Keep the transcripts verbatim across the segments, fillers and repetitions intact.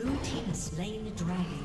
Blue team has slain the dragon.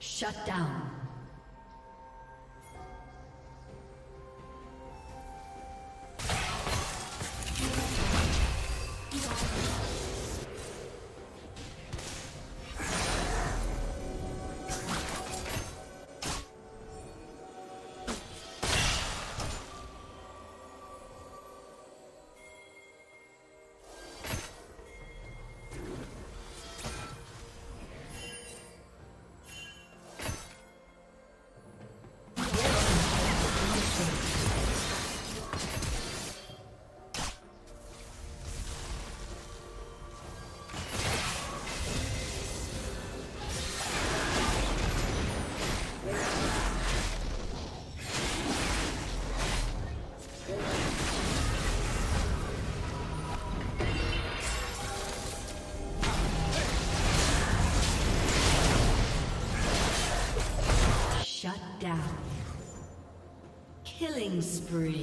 Shut down. Down. Killing spree.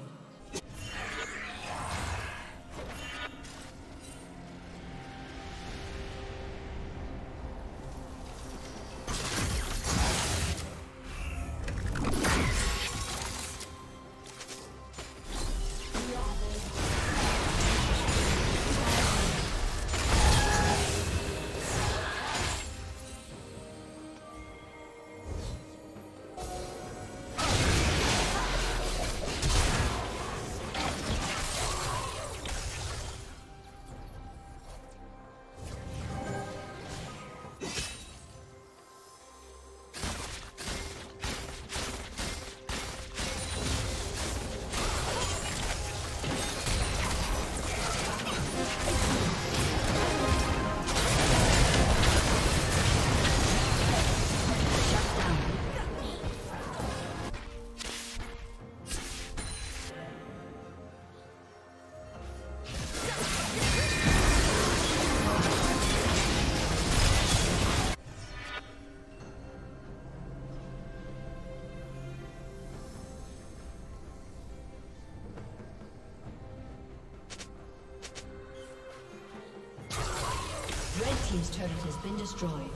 His turret has been destroyed.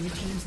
Your team's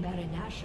Defeating Baron Nashor.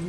Blue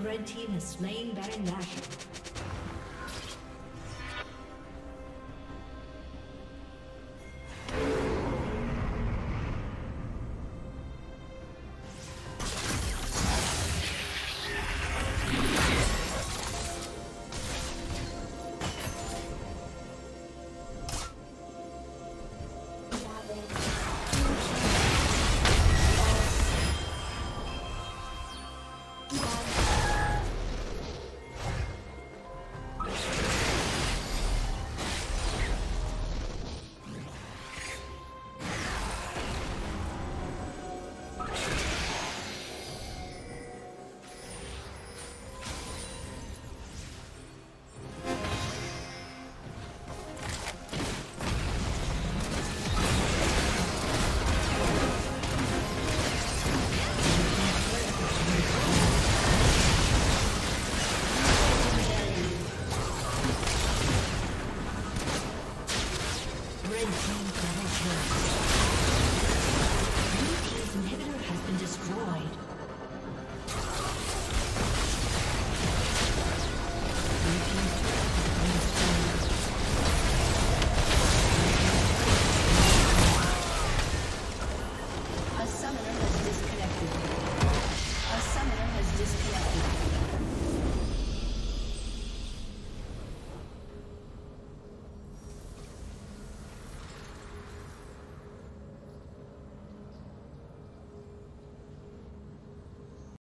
Red team has slain Baron Nashor. Red team double kill.